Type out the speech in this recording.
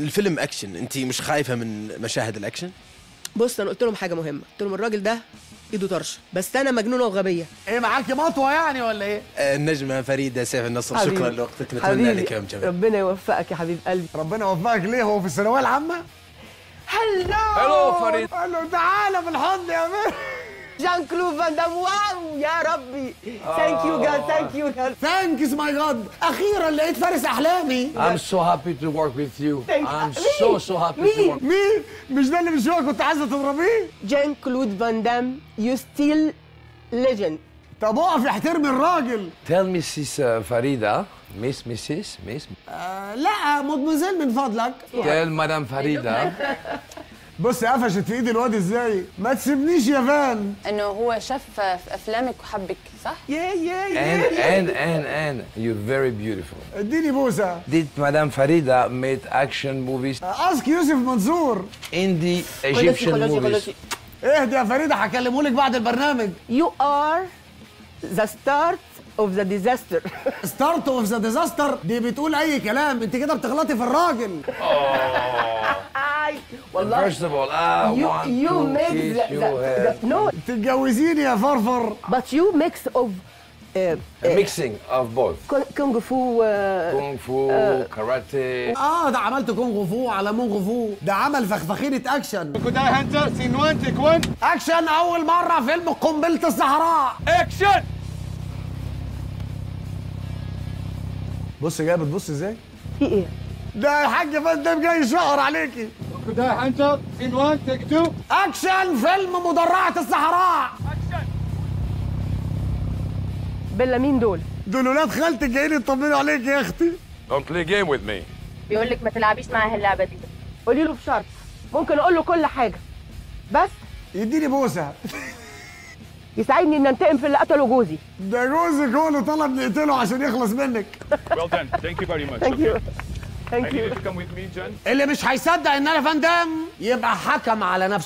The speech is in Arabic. الفيلم اكشن، انت مش خايفه من مشاهد الاكشن؟ بص انا قلت لهم حاجه مهمه، قلت لهم الراجل ده ايده طرشه، بس انا مجنونه وغبيه. ايه معاكي مطوه يعني ولا ايه؟ النجمه فريده سيف النصر، شكرا لوقتك، نتمنى لك يوم جميل. ربنا يوفقك يا حبيب قلبي. ربنا يوفقك ليه، هو في الثانويه العامه؟ هلو هلو فريد، هلو تعالى بالحضن يا مان. جان كلود فان دام، واو يا ربي، ثانك يو جاد، ثانك يو جاد، ثانكس ماي جاد، اخيرا لقيت فارس احلامي. I'm so happy to work with you. I'm so happy to work. مين؟ مش ده اللي من شويه كنت عايزه تضربيه؟ جان كلود فان دام، يو ستيل ليجند. طب اقف احترمي الراجل. تيل ميسيس فريده، ميس ميسيس ميس، لا مدمزيل من فضلك. تيل مدام فريده. بص قفشت في ايد الواد ازاي؟ ما تسيبنيش يا فان. انه هو شاف في افلامك وحبك صح؟ يا يا يا ان يو فيري بيوتيفول. اديني بوسه. ديت مدام فريده ميد اكشن موفيز. اسك يوسف منصور. اندي ايجيبشن موفيز. اهدي يا فريده هكلمه لك بعد البرنامج. يو ار ذا ستارت اوف ذا ديزاستر. ستارت اوف ذا ديزاستر دي بتقول اي كلام، انت كده بتغلطي في الراجل. والله first of all you make the no تتجوزيني يا فرفر. but you mix of mixing of both كونغ فو كاراتيه. ده عملت كونغ فو على مونغ فو، ده عمل فخفخينه اكشن. كوداي هانتر سين 1 تيك 1 اكشن. اول مره فيلم قنبله الصحراء اكشن. بص جايه بتبص ازاي؟ في ايه؟ ده يا حاج فان دام جاي يشهر عليكي. كده هانتر سين 1 تيك 2 اكشن. فيلم مدرعه الصحراء اكشن. بلا مين دول؟ دول ولاد خالتك جايين يطمنوا عليك يا اختي. Don't play game with me. بيقول لك ما تلعبيش معاها اللعبه دي. قولي له بشرط ممكن اقول له كل حاجه بس يديني بوسه. يساعدني ان انتقم في اللي قتله جوزي. ده جوزك هو اللي طلب نقتله عشان يخلص منك. Well done. Thank you very much. Thank you. Thank you. I need you to come with me, John. اللي مش هيصدق ان انا فان دام يبقى حكم على نفسه.